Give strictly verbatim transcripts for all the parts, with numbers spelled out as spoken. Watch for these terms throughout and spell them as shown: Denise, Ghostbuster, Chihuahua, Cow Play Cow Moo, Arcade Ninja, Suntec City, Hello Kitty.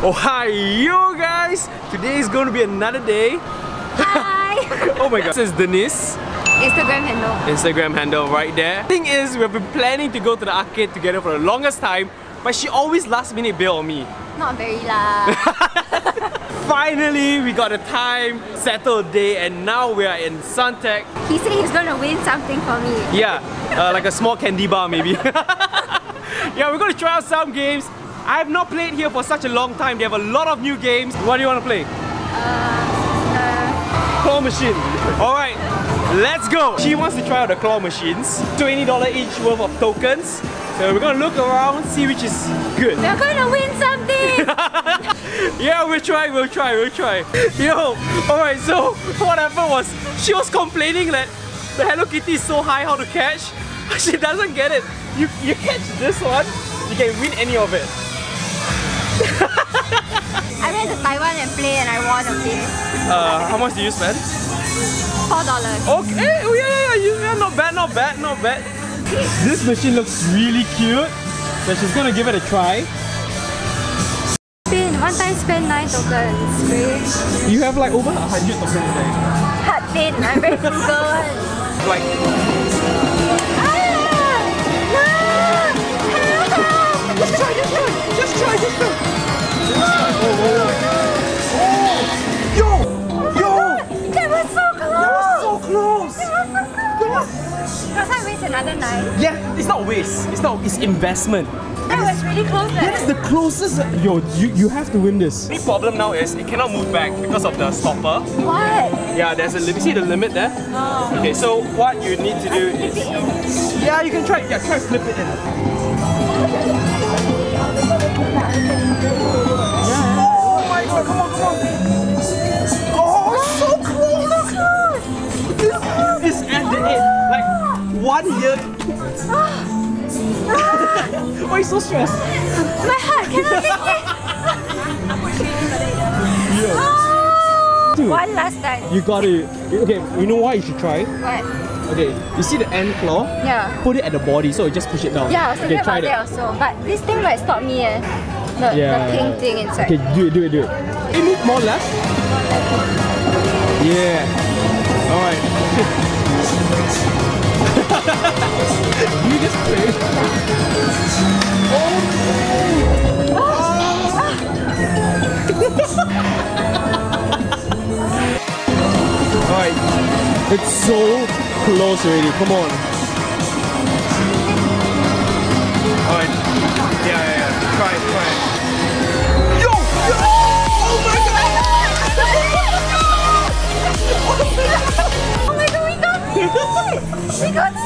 Oh hi, yo guys! Today is going to be another day. Hi! Oh my god. This is Denise. Instagram handle. Instagram handle right there. Thing is, we have been planning to go to the arcade together for the longest time, but she always last minute bail on me. Not very lah. Finally, we got a time, settled day, and now we are in Suntec. He said he's gonna win something for me. Yeah, uh, like a small candy bar maybe. Yeah, we're gonna try out some games. I have not played here for such a long time. They have a lot of new games. What do you want to play? Uh, uh... Claw machine. Alright, let's go. She wants to try out the claw machines. twenty dollars each worth of tokens. So we're gonna look around, see which is good. We're gonna win something! Yeah, we'll try, we'll try, we'll try. Yo, alright, so what happened was, she was complaining that the Hello Kitty is so high, how to catch. She doesn't get it. You, you catch this one, you can win any of it. I went to Taiwan and played and I won a game. Uh, how much did you spend? Four dollars. Okay, oh yeah, yeah, yeah, not bad, not bad, not bad. This machine looks really cute, so she's gonna give it a try. Spin, one time spend nine tokens, great. You have like over a hundred tokens today. Hard pain, I'm very frugal. Like. Just try, just try, just try, just try. Oh. Yo! Oh yo! God. That was so close! That was so close! That was so close! Does that waste another night? Yeah, it's not waste. It's not. It's investment. That was really close. That is the closest. Yo, you, you have to win this. The problem now is it cannot move back because of the stopper. What? Yeah, there's a limit. See the limit there? Oh. Okay, so what you need to do is... Yeah, you can try. Yeah, try flip it in. Oh my god, come on, come on. Oh, so close. This is at the end. Like, one year. Why are you so stressed? My heart cannot take it. One last time. You got it. Okay, you know why you should try? What? Okay, you see the end claw? Yeah. Put it at the body, so you just push it down. Yeah, I was thinking okay, about that also. But this thing might stop me, eh? The, yeah. the pink thing inside. Okay, do it, do it, do it. Can you move more left? Yeah. Alright. You just play. Oh! Oh. Alright. It's so... close already, come on. Alright. Yeah, yeah, yeah. Try it, try it. Yo! Yo! Oh my god! Oh my god, we got it! We got it!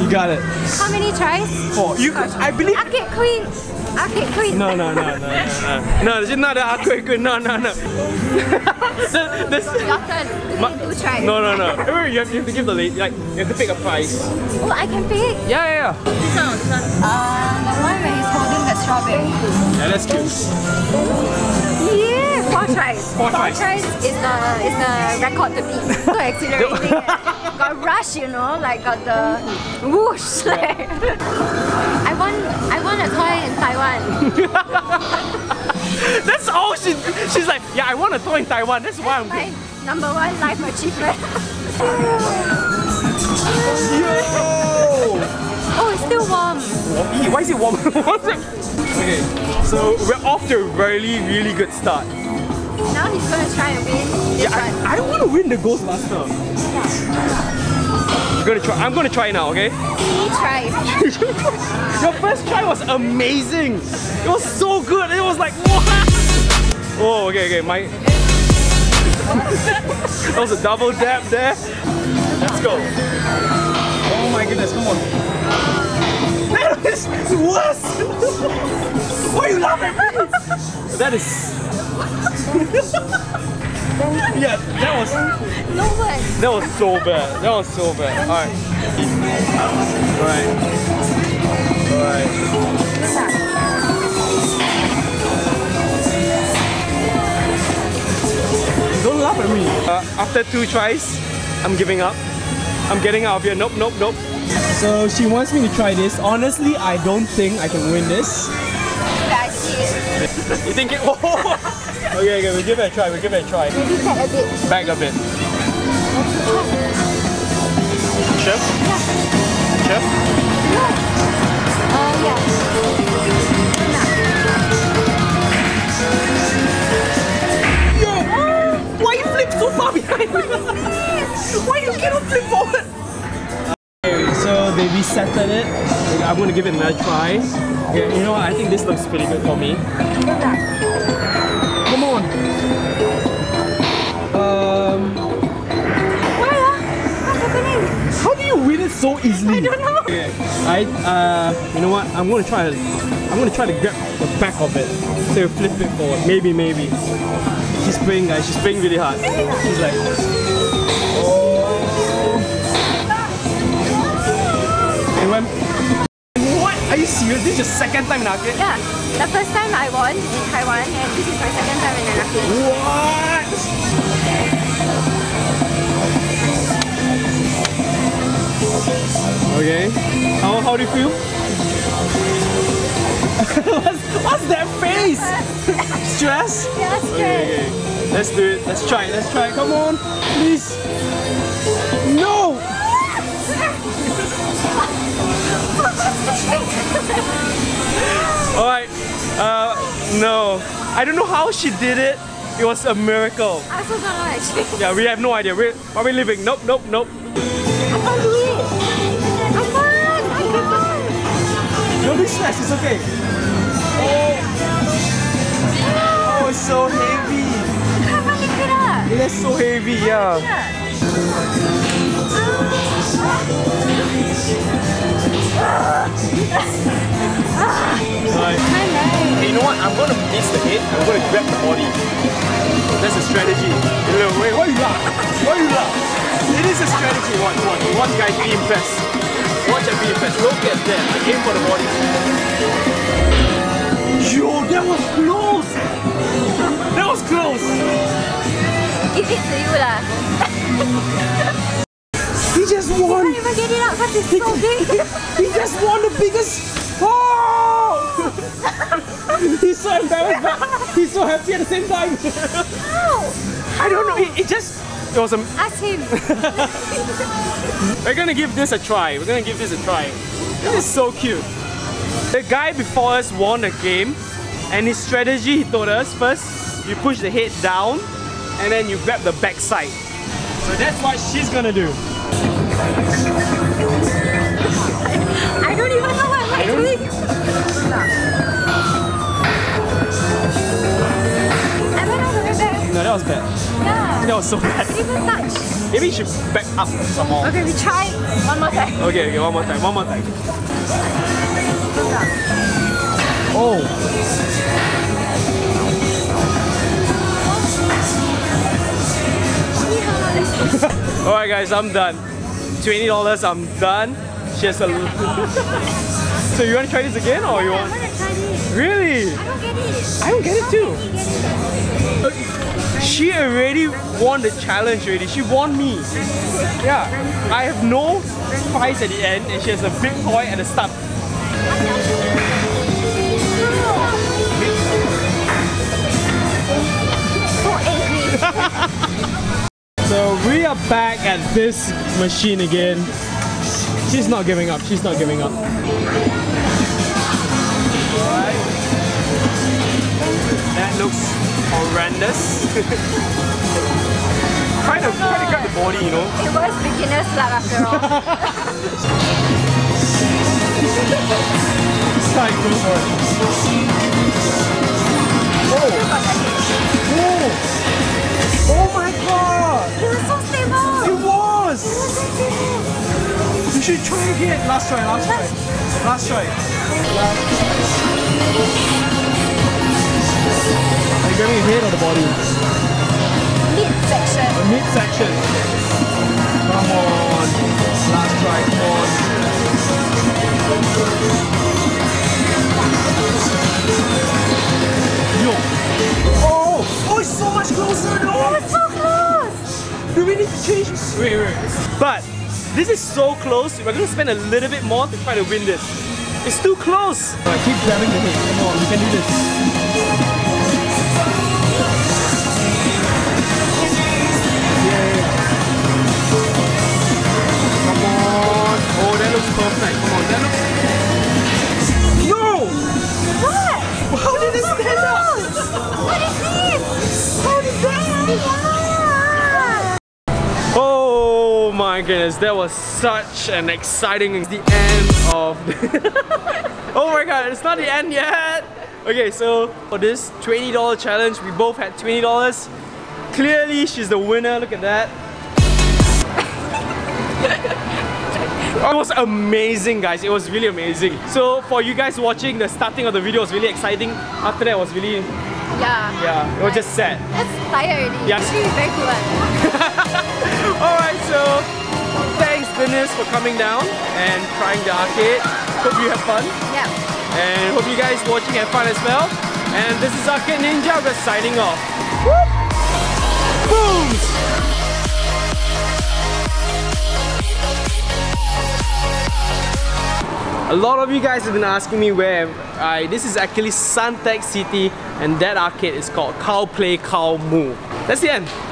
You got it. How many tries? Four. You could, I believe. Arcade Queen! Arcade Queen! No, no, no, no, no, no. No, this is not the Arcade Queen. No, no, no. The, the your turn. Two tries. No, no, no. Remember, you, have, you have to give the lady, like, you have to pick a prize. Oh, I can pick? Yeah, yeah, yeah. This one, this one. Uh, the one where he's holding the strawberry. Yeah, that's cute. Yeah, four tries. Four, four tries. tries is the, is the record to beat. So exhilarating. Got rush, you know, like got the whoosh. Like. Yeah. I won, I won a toy in Taiwan. That's all she, she's like, yeah, I want a toy in Taiwan, that's why I'm my number one life achievement. Yo! Oh, it's still warm. Warm. Why is it warm? Okay, so we're off to a really, really good start. Now he's gonna try and win this yeah, one. I, I want to win the Ghostbuster. Yeah. You're gonna try. I'm gonna try now, okay? He tries. Your first try was amazing. It was so good. It was like, what? Oh, okay, okay, my... That was a double dab there. Let's go. Oh my goodness, come on. That is worse. Why are you laughing at me? That is... Yeah, that was... No way. That was so bad. That was so bad. Alright. Alright. Alright. Don't laugh at me. Uh, after two tries, I'm giving up. I'm getting out of here. Nope, nope, nope. So she wants me to try this. Honestly, I don't think I can win this. I see it. You think it? Oh. Okay, okay, we'll give it a try. We'll give it a try. Maybe back a bit. Back a bit. Sure? Yeah. Sure? Yeah. Uh, yeah. Yo! Oh, why you flip so far behind me? Why you cannot flip forward? So they resetted it. I'm gonna give it another try. Yeah, you know what? I think this looks pretty good for me. Come on. Um. What? What's happening? How do you win it so easily? I don't know. Okay. I uh. You know what? I'm gonna try. I'm gonna try to grab the back of it. So you flip it forward. Maybe, maybe. She's playing, guys. She's playing really hard. She's like. What? Are you serious? This is your second time in arcade? Yeah. The first time I won in Taiwan and this is my second time in an arcade. What? Okay. How, how do you feel? what's, what's that face? Stress? Yeah, stress. Okay, okay. Let's do it. Let's try it. Let's try it. Come on. Please. No! Alright, uh, no. I don't know how she did it. It was a miracle. I also don't know actually. Yeah, we have no idea. We're, are we leaving? Nope, nope, nope. I can't do it. I can't. I can't. Don't be stressed, it's okay. Oh, oh it's so heavy. How can I lift it up? It is so heavy, yeah. Right. You know what? I'm gonna miss the head. I'm gonna grab the body. That's a strategy. Wait, why you laugh? Why you laugh? It is a strategy. Watch, watch, watch, guys. Be impressed. Watch and be impressed. Look at them. I came for the body. Yo, that was close. That was close. Give it to you lah. He just won! I can't even get it out because it's so big! He just won the biggest! Oh! He's so embarrassed but he's so happy at the same time! No! I don't know, it, it just... It was a... Ask him! We're gonna give this a try, we're gonna give this a try. This is so cute! The guy before us won the game and his strategy, he told us, first you push the head down and then you grab the back side. So that's what she's gonna do. I don't even know what I'm doing. I went all the way back. No, that was bad. Yeah. That was so bad. Even touch. Maybe you should back up some more. Okay, we try one more time. Okay, okay, one more time, one more time. Oh. Alright guys, I'm done. twenty dollars, I'm done. She has a So you want to try this again or yeah, you want? I want to try this. Really? I don't get it. I don't get it too. Get it? She already won the challenge already. She won me. Yeah. I have no prize at the end and she has a big toy at the start. So we are back at this machine again. She's not giving up, she's not giving up. Alright. That looks horrendous. Try to grab the body, you know. It was beginner's luck after all. Whoa! Whoa! Oh my god! It was so stable! It was! It was so stable! You should try again! Last try, last try. Last try. Are you grabbing your head or the body? Mid section. The mid section. Come on. Last try, come on. Yo! Oh! Oh, it's so much closer! No! Do we need to change? Wait, wait. But This is so close. We're going to spend a little bit more to try to win this. It's too close. All right, keep grabbing the head. Come on, we can do this. Come on. Oh, that looks perfect. Come on, that looks... No! What? How did it stand up? What is this? How did that? My goodness, that was such an exciting... It's the end of... Oh my god, it's not the end yet! Okay, so for this twenty dollar challenge, we both had twenty dollars. Clearly, she's the winner, look at that. It was amazing, guys. It was really amazing. So for you guys watching, the starting of the video was really exciting. After that, it was really... Yeah. Yeah, it was just sad. That's tired. Yeah. It's really very cool. Alright, so thanks goodness for coming down and trying the arcade. Hope you have fun. Yeah. And hope you guys watching have fun as well. And this is Arcade Ninja, we're signing off. Whoop. Boom! A lot of you guys have been asking me where I... This is actually Suntec City, and that arcade is called Cow Play Cow Moo. That's the end.